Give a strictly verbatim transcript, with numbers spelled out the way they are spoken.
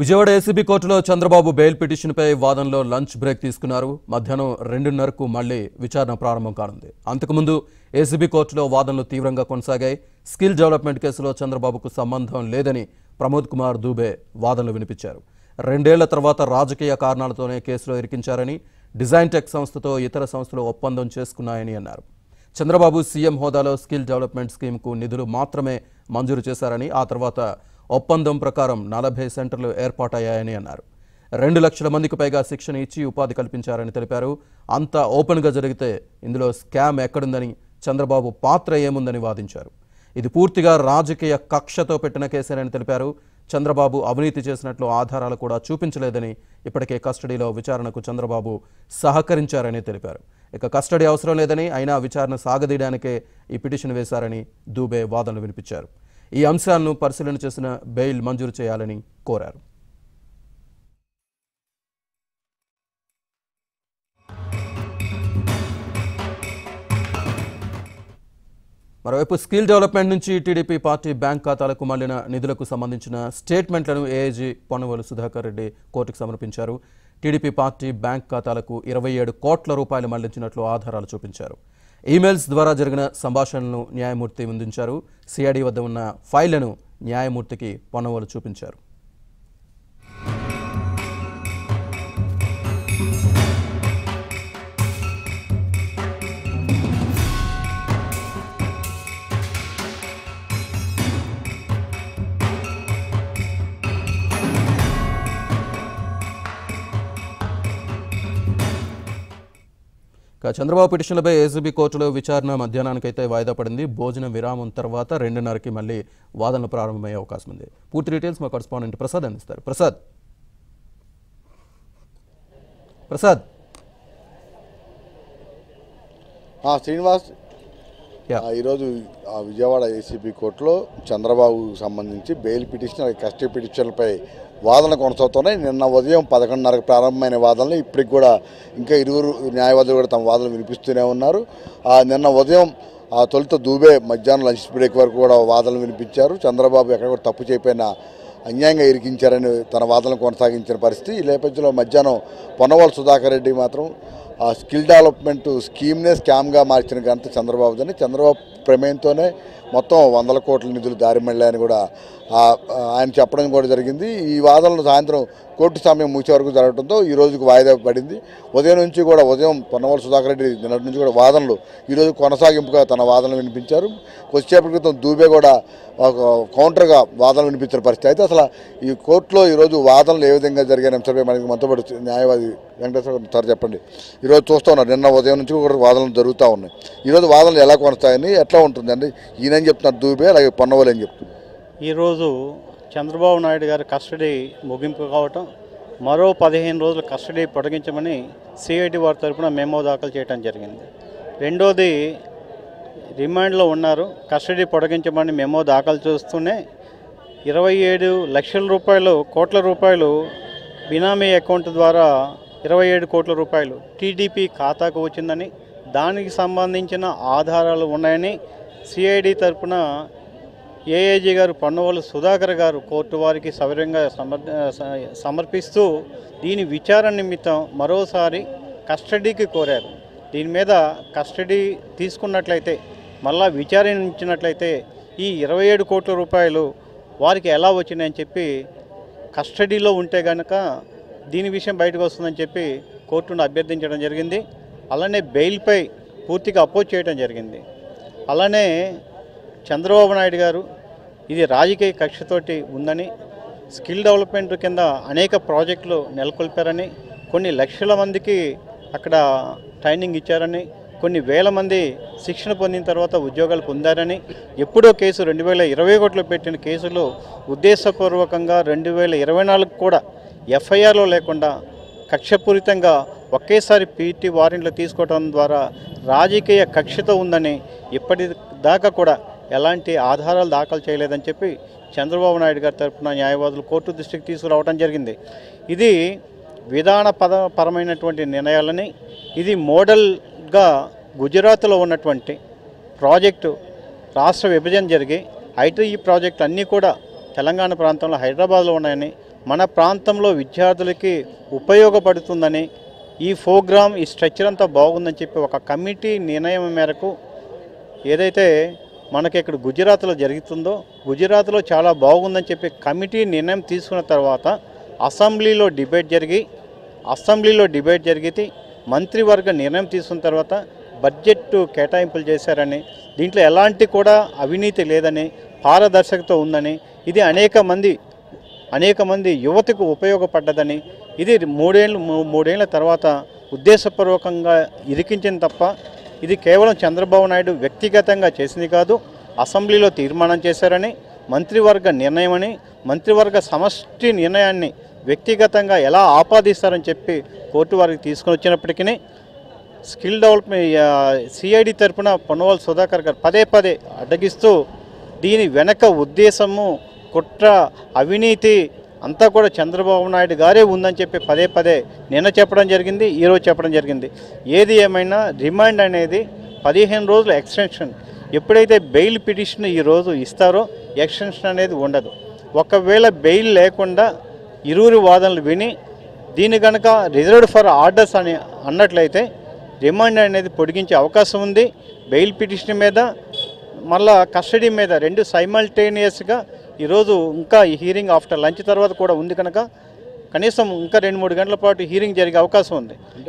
Vijayawada ACB కోర్టులో Chandrababu bail పిటిషన్పై వాదనలో లంచ్ బ్రేక్ తీసుకున్నారు. మధ్యాహ్నం రెండున్నర కు మళ్ళీ విచారణ ప్రారంభం కానుంది. అంతకుముందు ఏసీబీ కోర్టులో వాదనలు తీవ్రంగా కొనసాగాయి. స్కిల్ డెవలప్మెంట్ కేసులో చంద్రబాబుకు సంబంధం లేదని ప్రమోద్ కుమార్ దూబే వాదనలు వినిపించారు. రెండేళ్ల తర్వాత రాజకీయ కారణాలతోనే కేసులో ఇరికించారని, డిజైన్ టెక్ సంస్థతో ఇతర సంస్థలు ఒప్పందం చేసుకున్నాయని అన్నారు. చంద్రబాబు సీఎం హోదాలో స్కిల్ డెవలప్మెంట్ స్కీమ్కు నిధులు మాత్రమే మంజూరు చేశారని, ఆ తర్వాత ఒప్పందం ప్రకారం నలభై సెంటర్లు ఏర్పాటయ్యాయని అన్నారు. రెండు లక్షల మందికి పైగా శిక్షణ ఇచ్చి ఉపాధి కల్పించారని తెలిపారు. అంతా ఓపెన్గా జరిగితే ఇందులో స్కామ్ ఎక్కడుందని, చంద్రబాబు పాత్ర ఏముందని వాదించారు. ఇది పూర్తిగా రాజకీయ కక్షతో పెట్టిన కేసేనని తెలిపారు. చంద్రబాబు అవినీతి చేసినట్లు ఆధారాలు కూడా చూపించలేదని, ఇప్పటికే కస్టడీలో విచారణకు చంద్రబాబు సహకరించారని తెలిపారు. ఇక కస్టడీ అవసరం లేదని, అయినా విచారణ సాగదీయడానికే ఈ పిటిషన్ వేశారని దూబే వాదనలు వినిపించారు. ఈ అంశాలను పరిశీలన చేసిన బెయిల్ మంజూరు చేయాలని కోరారు. మరోవైపు స్కిల్ డెవలప్మెంట్ నుంచి టీడీపీ పార్టీ బ్యాంక్ ఖాతాలకు మళ్లిన నిధులకు సంబంధించిన స్టేట్మెంట్లను ఏఐజీ పొన్నవోలు సుధాకర్ రెడ్డి కోర్టుకు సమర్పించారు. టీడీపీ పార్టీ బ్యాంక్ ఖాతాలకు ఇరవై ఏడు కోట్ల రూపాయలు మళ్లించినట్లు ఆధారాలు చూపించారు. ఈమెయిల్స్ ద్వారా జరిగిన సంభాషణలను న్యాయమూర్తి ముందుంచారు. సిఐడి వద్ద ఉన్న ఫైళ్లను న్యాయమూర్తికి పొన్నవోలు చూపించారు. చంద్రబాబు పిటిషన్లపై ఏసీబీ కోర్టులో విచారణ మధ్యాహ్నానికైతే వాయిదా పడింది. భోజన విరామం తర్వాత రెండున్నరకి మళ్ళీ వాదనలు ప్రారంభమయ్యే అవకాశం ఉంది. పూర్తి డీటెయిల్స్ మా కరెస్పాండెంట్ ప్రసాద్ అందిస్తారు. ప్రసాద్ ప్రసాద్ శ్రీనివాస్, ఈరోజు విజయవాడ ఏసీబీ కోర్టులో చంద్రబాబుకు సంబంధించి బెయిల్ పిటిషన్, కస్టడీ పిటిషన్లపై వాదనలు కొనసాగుతున్నాయి. నిన్న ఉదయం పదకొండున్నరకు ప్రారంభమైన వాదనలు ఇప్పటికి కూడా ఇంకా ఇరువురు న్యాయవాదులు కూడా తమ వాదనలు వినిపిస్తూనే ఉన్నారు. నిన్న ఉదయం తొలుత దూబే మధ్యాహ్నం లంచ్ బ్రేక్ వరకు కూడా వాదనలు వినిపించారు. చంద్రబాబు ఎక్కడ కూడా తప్పు చేయపోయినా అన్యాయంగా ఇరికించారని తన వాదనలు కొనసాగించిన పరిస్థితి. ఈ నేపథ్యంలో మధ్యాహ్నం పొన్నవోలు సుధాకర్ రెడ్డి మాత్రం స్కిల్ డెవలప్మెంట్ స్కీమ్నే స్కామ్గా మార్చిన ఘనత చంద్రబాబుదని, చంద్రబాబు ప్రమేయంతోనే మొత్తం వందల కోట్ల నిధులు దారి మళ్ళాయని కూడా ఆయన చెప్పడం కూడా జరిగింది. ఈ వాదనలు సాయంత్రం కోర్టు సమయం ముగిసే వరకు జరగడంతో ఈ రోజుకు వాయిదా పడింది. ఉదయం నుంచి కూడా ఉదయం పొన్నవోలు సుధాకర్ రెడ్డి నిన్నటి నుంచి కూడా వాదనలు ఈరోజు కొనసాగింపుగా తన వాదనలు వినిపించారు. కొద్దిసేపటి క్రితం దూబే కూడా కౌంటర్గా వాదనలు వినిపించిన పరిస్థితి. అయితే అసలు ఈ కోర్టులో ఈరోజు వాదనలు ఏ విధంగా జరిగాయి అంశంపై మనకి మనతో పాటు న్యాయవాది వెంకటేశ్వర సార్ చెప్పండి. ఈరోజు చూస్తూ ఉన్నారు, నిన్న ఉదయం నుంచి కూడా వాదనలు జరుగుతూ ఉన్నాయి. ఈరోజు వాదనలు ఎలా కొనసాగాయని, ఎట్లా ఉంటుందండి, ఈయనని చెప్తున్నారు దూబే, అలాగే పొన్నవోలు అని చెప్తున్నారు. ఈరోజు చంద్రబాబు నాయుడు గారి కస్టడీ ముగింపు కావటం, మరో పదిహేను రోజులు కస్టడీ పొడిగించమని సిఐడి వారి తరఫున మెమో దాఖలు చేయడం జరిగింది. రెండోది, రిమాండ్లో ఉన్నారు, కస్టడీ పొడిగించమని మెమో దాఖలు చేస్తూనే ఇరవై ఏడు లక్షల రూపాయలు కోట్ల రూపాయలు బినామీ అకౌంట్ ద్వారా ఇరవై ఏడు కోట్ల రూపాయలు టీడీపీ ఖాతాకు వచ్చిందని, దానికి సంబంధించిన ఆధారాలు ఉన్నాయని సిఐడి తరఫున ఏఏజీ గారు పొన్నవోలు సుధాకర్ గారు కోర్టు వారికి సవివరంగా సమర్పిస్తూ దీని విచారణ నిమిత్తం మరోసారి కస్టడీకి కోరారు. దీని మీద కస్టడీ తీసుకున్నట్లయితే, మళ్ళా విచారించినట్లయితే ఈ ఇరవై ఏడు కోట్ల రూపాయలు వారికి ఎలా వచ్చినాయని చెప్పి, కస్టడీలో ఉంటే కనుక దీని విషయం బయటకు వస్తుందని చెప్పి కోర్టును అభ్యర్థించడం జరిగింది. అలానే బెయిల్పై పూర్తిగా అపోజ్ చేయడం జరిగింది. అలానే చంద్రబాబు నాయుడు గారు ఇది రాజకీయ కక్షతోటి ఉందని, స్కిల్ డెవలప్మెంట్ కింద అనేక ప్రాజెక్టులు నెలకొల్పారని, కొన్ని లక్షల మందికి అక్కడ ట్రైనింగ్ ఇచ్చారని, కొన్ని వేల మంది శిక్షణ పొందిన తర్వాత ఉద్యోగాలు పొందారని, ఎప్పుడో కేసు రెండు వేల ఇరవై ఒకటిలో పెట్టిన కేసులు ఉద్దేశపూర్వకంగా రెండు వేల ఇరవై నాలుగు కూడా ఎఫ్ఐఆర్లో లేకుండా కక్షపూరితంగా ఒకేసారి పీటీ వారెంట్లు తీసుకోవడం ద్వారా రాజకీయ కక్షతో ఉందని, ఇప్పటిదాకా కూడా ఎలాంటి ఆధారాలు దాఖలు చేయలేదని చెప్పి చంద్రబాబు నాయుడు గారి తరఫున న్యాయవాదులు కోర్టు దృష్టికి తీసుకురావడం జరిగింది. ఇది విధానపరమైనటువంటి నిర్ణయాలని, ఇది మోడల్గా గుజరాత్లో ఉన్నటువంటి ప్రాజెక్టు రాష్ట్ర విభజన జరిగి ఐటీ ప్రాజెక్టు అన్నీ కూడా తెలంగాణ ప్రాంతంలో హైదరాబాద్లో ఉన్నాయని, మన ప్రాంతంలో విద్యార్థులకు ఉపయోగపడుతుందని ఈ ప్రోగ్రామ్ ఈ స్ట్రక్చర్ అంతా బాగుందని చెప్పి ఒక కమిటీ నిర్ణయం మేరకు ఏదైతే మనకి ఇక్కడ గుజరాత్లో జరుగుతుందో గుజరాత్లో చాలా బాగుందని చెప్పి కమిటీ నిర్ణయం తీసుకున్న తర్వాత అసెంబ్లీలో డిబేట్ జరిగి అసెంబ్లీలో డిబేట్ జరిగితే మంత్రివర్గ నిర్ణయం తీసుకున్న తర్వాత బడ్జెట్ కేటాయింపులు చేశారని దీంట్లో ఎలాంటి కూడా అవినీతి లేదని పారదర్శకత ఉందని ఇది అనేక మంది అనేక మంది యువతకు ఉపయోగపడ్డదని ఇది మూడేళ్ళు మూడేళ్ల తర్వాత ఉద్దేశపూర్వకంగా ఇరికించింది తప్ప ఇది కేవలం చంద్రబాబు నాయుడు వ్యక్తిగతంగా చేసింది కాదు. అసెంబ్లీలో తీర్మానం చేశారని మంత్రివర్గ నిర్ణయం అని మంత్రివర్గ సమష్టి నిర్ణయాన్ని వ్యక్తిగతంగా ఎలా ఆపాదిస్తారని చెప్పి కోర్టు వారికి తీసుకుని వచ్చినప్పటికీ స్కిల్ డెవలప్మెంట్ సిఐడి తరఫున పొన్నవాళ్ళు సుధాకర్ గారు పదే పదే అడ్డగిస్తూ దీని వెనక ఉద్దేశము కుట్ర అవినీతి అంతా కూడా చంద్రబాబు నాయుడు గారే ఉందని చెప్పి పదే పదే నిన్న చెప్పడం జరిగింది, ఈరోజు చెప్పడం జరిగింది. ఏది ఏమైనా రిమాండ్ అనేది పదిహేను రోజుల ఎక్స్టెన్షన్ ఎప్పుడైతే బెయిల్ పిటిషన్ ఈరోజు ఇస్తారో ఎక్స్టెన్షన్ అనేది ఉండదు. ఒకవేళ బెయిల్ లేకుండా ఇరువురి వాదనలు విని దీని కనుక రిజర్వ్డ్ ఫర్ ఆర్డర్స్ అని అన్నట్లయితే రిమాండ్ అనేది పొడిగించే అవకాశం ఉంది. బెయిల్ పిటిషన్ మీద మళ్ళా కస్టడీ మీద రెండు సైమల్టేనియస్గా ఈరోజు ఇంకా ఈ హీరింగ్ ఆఫ్టర్ లంచ్ తర్వాత కూడా ఉంది కనుక కనీసం ఇంకా రెండు మూడు గంటల పాటు హీరింగ్ జరిగే అవకాశం ఉంది.